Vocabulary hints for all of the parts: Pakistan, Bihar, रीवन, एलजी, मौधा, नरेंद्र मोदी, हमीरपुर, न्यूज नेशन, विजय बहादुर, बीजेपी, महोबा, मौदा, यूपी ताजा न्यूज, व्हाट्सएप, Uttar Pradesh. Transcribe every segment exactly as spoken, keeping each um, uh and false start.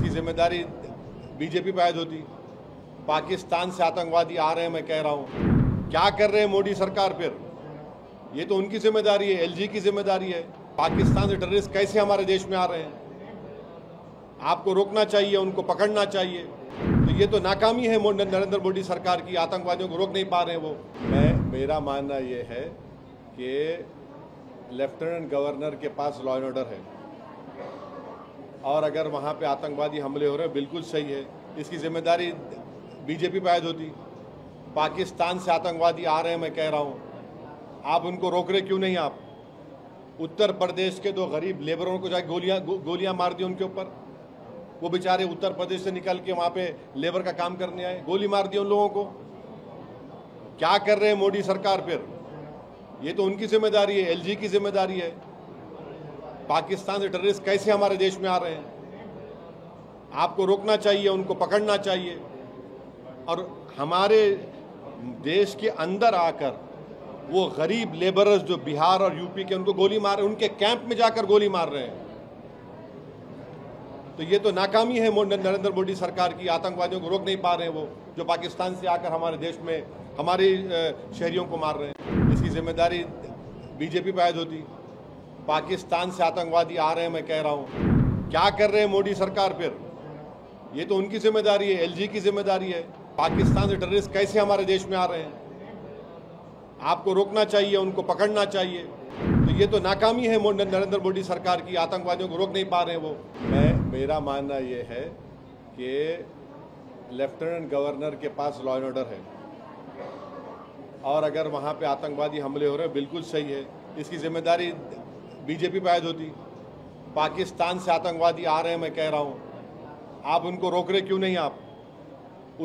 इसकी जिम्मेदारी बीजेपी पे आयद होती। पाकिस्तान से आतंकवादी आ रहे हैं, मैं कह रहा हूँ, क्या कर रहे हैं मोदी सरकार फिर? ये तो उनकी जिम्मेदारी है, एलजी की जिम्मेदारी है। पाकिस्तान से टेररिस्ट कैसे हमारे देश में आ रहे हैं, आपको रोकना चाहिए, उनको पकड़ना चाहिए। तो ये तो नाकामी है नरेंद्र मोदी सरकार की, आतंकवादियों को रोक नहीं पा रहे हैं वो। मैं मेरा मानना ये है कि लेफ्टिनेंट गवर्नर के पास लॉ एंड ऑर्डर है, और अगर वहाँ पे आतंकवादी हमले हो रहे हैं, बिल्कुल सही है, इसकी जिम्मेदारी बीजेपी पे आयद होती। पाकिस्तान से आतंकवादी आ रहे हैं, मैं कह रहा हूँ, आप उनको रोक रहे क्यों नहीं? आप उत्तर प्रदेश के दो गरीब लेबरों को जाके गोलियाँ गोलियाँ मार दी उनके ऊपर। वो बेचारे उत्तर प्रदेश से निकल के वहाँ पे लेबर का काम करने आए, गोली मार दी उन लोगों को। क्या कर रहे हैं मोदी सरकार फिर? ये तो उनकी जिम्मेदारी है, एलजी की जिम्मेदारी है। पाकिस्तान से टेररिस्ट कैसे हमारे देश में आ रहे हैं, आपको रोकना चाहिए, उनको पकड़ना चाहिए। और हमारे देश के अंदर आकर वो गरीब लेबरर्स जो बिहार और यूपी के, उनको गोली मार रहे हैं, उनके कैंप में जाकर गोली मार रहे हैं। तो ये तो नाकामी है नरेंद्र मोदी सरकार की, आतंकवादियों को रोक नहीं पा रहे हैं वो, जो पाकिस्तान से आकर हमारे देश में हमारे शहरियों को मार रहे हैं। इसकी जिम्मेदारी बीजेपी पे आयद होती। पाकिस्तान से आतंकवादी आ रहे हैं, मैं कह रहा हूँ, क्या कर रहे हैं मोदी सरकार फिर? ये तो उनकी जिम्मेदारी है, एलजी की जिम्मेदारी है। पाकिस्तान से टेररिस्ट कैसे हमारे देश में आ रहे हैं, आपको रोकना चाहिए, उनको पकड़ना चाहिए। तो ये तो नाकामी है नरेंद्र मोदी सरकार की, आतंकवादियों को रोक नहीं पा रहे हैं वो। मैं मेरा मानना ये है कि लेफ्टिनेंट गवर्नर के पास लॉ एंड ऑर्डर है, और अगर वहाँ पे आतंकवादी हमले हो रहे हैं, बिल्कुल सही है, इसकी जिम्मेदारी बीजेपी पे आयद होती। पाकिस्तान से आतंकवादी आ रहे हैं, मैं कह रहा हूँ, आप उनको रोक रहे क्यों नहीं? आप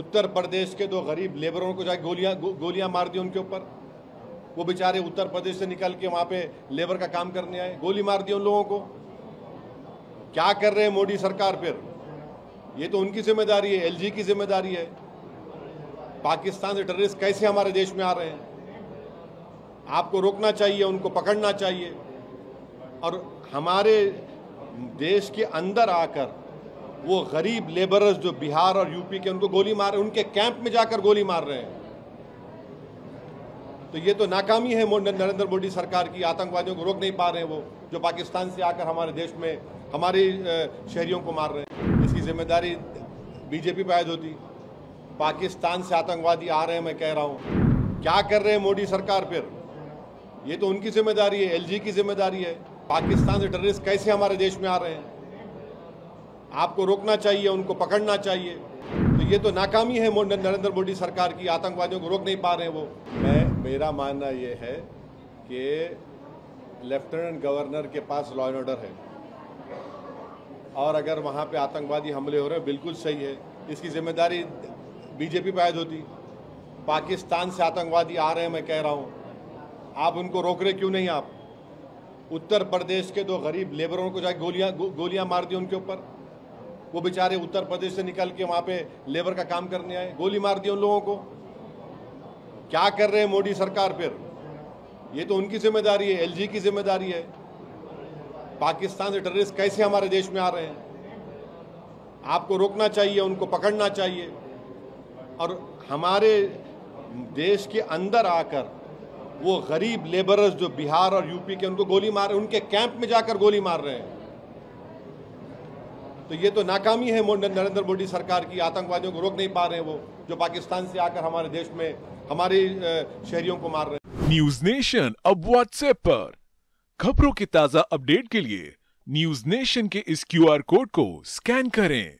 उत्तर प्रदेश के दो गरीब लेबरों को जाके गोलियाँ गो, गोलियाँ मार दी उनके ऊपर। वो बेचारे उत्तर प्रदेश से निकल के वहाँ पे लेबर का काम करने आए, गोली मार दी उन लोगों को। क्या कर रहे हैं मोदी सरकार फिर? ये तो उनकी जिम्मेदारी है, एलजी की जिम्मेदारी है। पाकिस्तान से टेररिस्ट कैसे हमारे देश में आ रहे हैं, आपको रोकना चाहिए, उनको पकड़ना चाहिए। और हमारे देश के अंदर आकर वो गरीब लेबरर्स जो बिहार और यूपी के, उनको गोली मार रहे हैं, उनके कैंप में जाकर गोली मार रहे हैं। तो ये तो नाकामी है नरेंद्र मोदी सरकार की, आतंकवादियों को रोक नहीं पा रहे हैं वो, जो पाकिस्तान से आकर हमारे देश में हमारे शहरियों को मार रहे हैं। इसकी जिम्मेदारी बीजेपी पे आयद होती। पाकिस्तान से आतंकवादी आ रहे हैं, मैं कह रहा हूँ, क्या कर रहे हैं मोदी सरकार फिर? ये तो उनकी जिम्मेदारी है, एलजी की जिम्मेदारी है। पाकिस्तान से टेररिस्ट कैसे हमारे देश में आ रहे हैं, आपको रोकना चाहिए, उनको पकड़ना चाहिए। तो ये तो नाकामी है नरेंद्र मोदी सरकार की, आतंकवादियों को रोक नहीं पा रहे हैं वो। मैं मेरा मानना ये है कि लेफ्टिनेंट गवर्नर के पास लॉ एंड ऑर्डर है, और अगर वहाँ पे आतंकवादी हमले हो रहे हैं, बिल्कुल सही है, इसकी जिम्मेदारी बीजेपी पे आयद होती। पाकिस्तान से आतंकवादी आ रहे हैं, मैं कह रहा हूँ, आप उनको रोक रहे क्यों नहीं? आप उत्तर प्रदेश के दो गरीब लेबरों को जाके गोलियाँ गो, गोलियाँ मार दी उनके ऊपर। वो बेचारे उत्तर प्रदेश से निकल के वहाँ पे लेबर का काम करने आए, गोली मार दी उन लोगों को। क्या कर रहे हैं मोदी सरकार फिर? ये तो उनकी जिम्मेदारी है, एलजी की जिम्मेदारी है। पाकिस्तान से टेररिस्ट कैसे हमारे देश में आ रहे हैं, आपको रोकना चाहिए, उनको पकड़ना चाहिए। और हमारे देश के अंदर आकर वो गरीब लेबरर्स जो बिहार और यूपी के, उनको गोली मार रहे हैं, उनके कैंप में जाकर गोली मार रहे हैं। तो ये तो नाकामी है नरेंद्र मोदी सरकार की, आतंकवादियों को रोक नहीं पा रहे हैं वो, जो पाकिस्तान से आकर हमारे देश में हमारे शहरियों को मार रहे हैं। न्यूज नेशन अब व्हाट्सएप पर खबरों के ताजा अपडेट के लिए न्यूज नेशन के इस क्यूआर कोड को स्कैन करें।